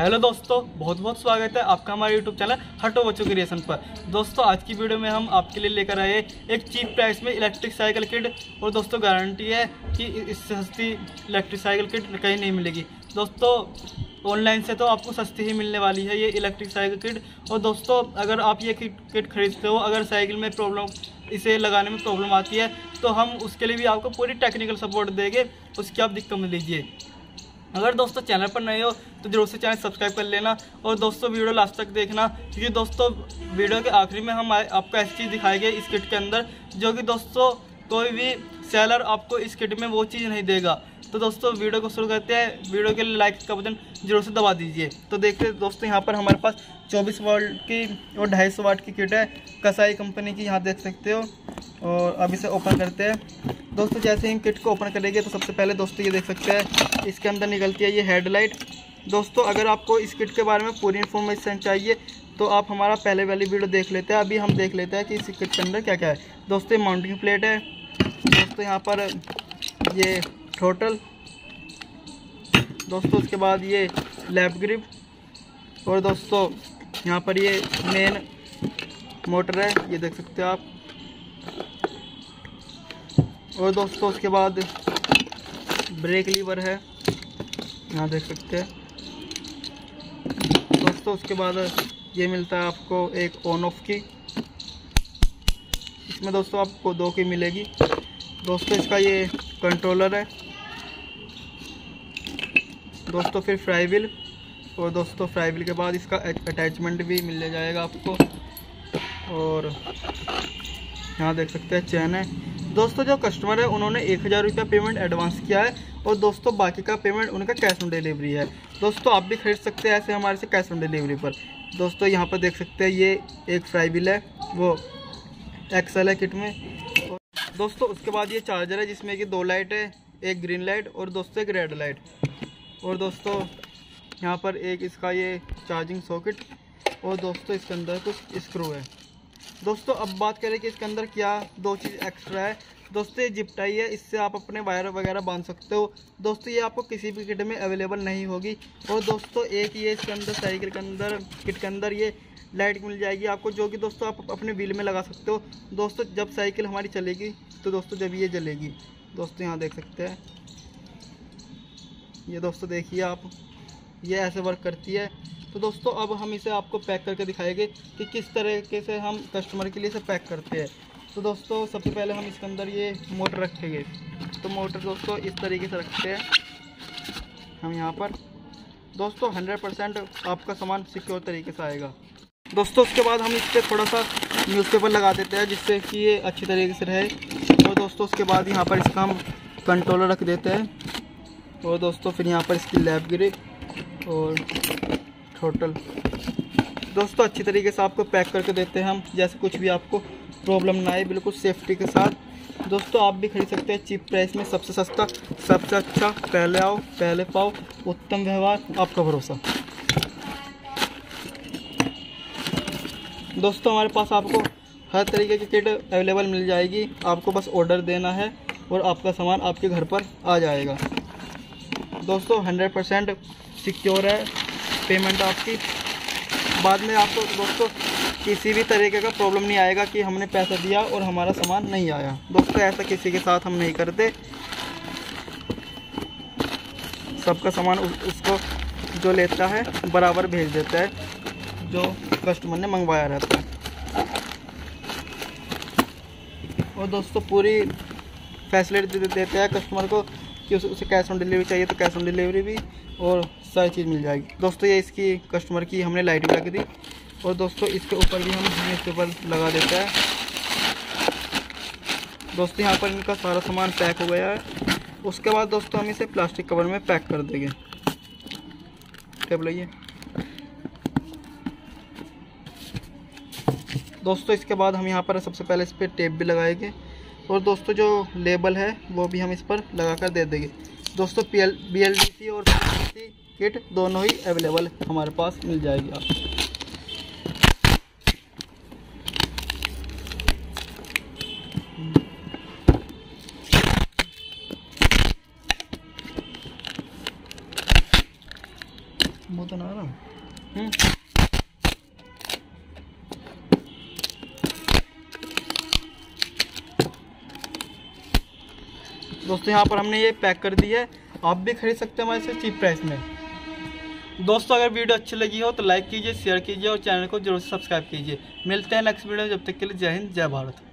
Hello दोस्तों, बहुत बहुत स्वागत है आपका हमारे यूट्यूब चैनल हट्टो बच्चों क्रिएशन पर। दोस्तों आज की वीडियो में हम आपके लिए लेकर आए एक चीप प्राइस में इलेक्ट्रिक साइकिल किट, और दोस्तों गारंटी है कि इससे सस्ती इलेक्ट्रिक साइकिल किट कहीं नहीं मिलेगी। दोस्तों ऑनलाइन से तो आपको सस्ती ही मिलने वाली है ये इलेक्ट्रिक साइकिल किट। और दोस्तों अगर आप ये किट खरीदते हो, अगर साइकिल में प्रॉब्लम, इसे लगाने में प्रॉब्लम आती है तो हम उसके लिए भी आपको पूरी टेक्निकल सपोर्ट देंगे, उसकी आप दिक्कत मत लीजिए। अगर दोस्तों चैनल पर नए हो तो जरूर से चैनल सब्सक्राइब कर लेना, और दोस्तों वीडियो लास्ट तक देखना, क्योंकि दोस्तों वीडियो के आखिरी में हम आपको ऐसी चीज़ दिखाएंगे इस किट के अंदर, जो कि दोस्तों कोई भी सेलर आपको इस किट में वो चीज़ नहीं देगा। तो दोस्तों वीडियो को शुरू करते हैं। वीडियो के लिए लाइक का बटन जरूर से दबा दीजिए। तो देखते हैं दोस्तों, यहाँ पर हमारे पास 24 वोल्ट की और 250 वाट की किट है, कसाई कंपनी की, यहाँ देख सकते हो। और अब इसे ओपन करते हैं। दोस्तों जैसे ही हम किट को ओपन करेंगे तो सबसे पहले दोस्तों ये देख सकते हैं, इसके अंदर निकलती है ये हेडलाइट। दोस्तों अगर आपको इस किट के बारे में पूरी इन्फॉर्मेशन चाहिए तो आप हमारा पहले वाली वीडियो देख लेते हैं। अभी हम देख लेते हैं कि इस किट के अंदर क्या क्या है। दोस्तों ये माउंटिंग प्लेट है, दोस्तों यहाँ पर ये थ्रोटल, दोस्तों उसके बाद ये लैप ग्रिप, और दोस्तों यहाँ पर ये मेन मोटर है, ये देख सकते हो आप। और दोस्तों उसके बाद ब्रेक लीवर है, यहाँ देख सकते हैं। दोस्तों उसके बाद ये मिलता है आपको एक ऑन ऑफ की, इसमें दोस्तों आपको 2 की मिलेगी। दोस्तों इसका ये कंट्रोलर है, दोस्तों फिर फ्राई व्हील, और दोस्तों फ्राई व्हील के बाद इसका अटैचमेंट भी मिल जाएगा आपको। और यहाँ देख सकते हैं चैन है। दोस्तों जो कस्टमर है उन्होंने 1000 रुपया पेमेंट एडवांस किया है, और दोस्तों बाकी का पेमेंट उनका कैश ऑन डिलीवरी है। दोस्तों आप भी खरीद सकते हैं ऐसे हमारे से कैश ऑन डिलीवरी पर। दोस्तों यहाँ पर देख सकते हैं ये एक फ्राई व्हील है, वो एक्सल है किट में। दोस्तों उसके बाद ये चार्जर है, जिसमें कि 2 लाइट है, एक ग्रीन लाइट और दोस्तों एक रेड लाइट। और दोस्तों यहाँ पर एक इसका ये चार्जिंग सॉकेट, और दोस्तों इसके अंदर कुछ स्क्रू है। दोस्तों अब बात करें कि इसके अंदर क्या 2 चीज़ एक्स्ट्रा है। दोस्तों ये जिप टाई है, इससे आप अपने वायर वगैरह बांध सकते हो। दोस्तों ये आपको किसी भी किट में अवेलेबल नहीं होगी। और दोस्तों एक ये इसके अंदर साइकिल के अंदर किट के अंदर ये लाइट मिल जाएगी आपको, जो कि दोस्तों आप अपने व्हील में लगा सकते हो। दोस्तों जब साइकिल हमारी चलेगी तो दोस्तों जब ये जलेगी, दोस्तों यहाँ देख सकते हैं, ये दोस्तों देखिए आप, ये ऐसे वर्क करती है। तो दोस्तों अब हम इसे आपको पैक करके दिखाएंगे कि किस तरीके से हम कस्टमर के लिए इसे पैक करते हैं। तो दोस्तों सबसे पहले हम इसके अंदर ये मोटर रखेंगे। तो मोटर दोस्तों इस तरीके से रखते हैं हम यहाँ पर। दोस्तों 100% आपका सामान सिक्योर तरीके से आएगा। दोस्तों उसके बाद हम इस पर थोड़ा सा न्यूज़पेपर लगा देते हैं, जिससे कि ये अच्छी तरीके से रहे। और दोस्तों उसके बाद यहाँ पर इसका हम कंट्रोलर रख देते हैं, और दोस्तों फिर यहाँ पर इसकी लैप ग्रिप और होटल। दोस्तों अच्छी तरीके से आपको पैक करके देते हैं हम, जैसे कुछ भी आपको प्रॉब्लम ना आए, बिल्कुल सेफ्टी के साथ। दोस्तों आप भी खरीद सकते हैं चीप प्राइस में, सबसे सस्ता सबसे अच्छा। पहले आओ पहले पाओ, उत्तम व्यवहार आपका भरोसा। दोस्तों हमारे पास आपको हर तरीके की किट अवेलेबल मिल जाएगी, आपको बस ऑर्डर देना है और आपका सामान आपके घर पर आ जाएगा। दोस्तों 100% सिक्योर है पेमेंट आपकी, बाद में आपको दोस्तों किसी भी तरीके का प्रॉब्लम नहीं आएगा कि हमने पैसा दिया और हमारा सामान नहीं आया। दोस्तों ऐसा किसी के साथ हम नहीं करते, सबका सामान उसको जो लेता है बराबर भेज देता है, जो कस्टमर ने मंगवाया रहता है। और दोस्तों पूरी फैसिलिटी देते हैं कस्टमर को कि उसे कैश ऑन डिलीवरी चाहिए तो कैश ऑन डिलीवरी भी, और सारी चीज़ मिल जाएगी। दोस्तों ये इसकी कस्टमर की हमने लाइट भी लग दी, और दोस्तों इसके ऊपर भी हम न्यूज़पेपर लगा देते हैं। दोस्तों यहाँ पर इनका सारा सामान पैक हो गया है। उसके बाद दोस्तों हम इसे प्लास्टिक कवर में पैक कर देंगे। टेबल ये दोस्तों इसके बाद हम यहाँ पर सबसे पहले इस पर टेप भी लगाएंगे, और दोस्तों जो लेबल है वो भी हम इस पर लगा कर दे देंगे। दोस्तों BLDC और PLDC किट दोनों ही अवेलेबल हमारे पास मिल जाएगी आप। वो तो ना आ रहा दोस्तों। यहाँ पर हमने ये पैक कर दी है, आप भी खरीद सकते हैं हमारे से चीप प्राइस में। दोस्तों अगर वीडियो अच्छी लगी हो तो लाइक कीजिए, शेयर कीजिए और चैनल को जरूर सब्सक्राइब कीजिए। मिलते हैं नेक्स्ट वीडियो में, जब तक के लिए जय हिंद जय भारत।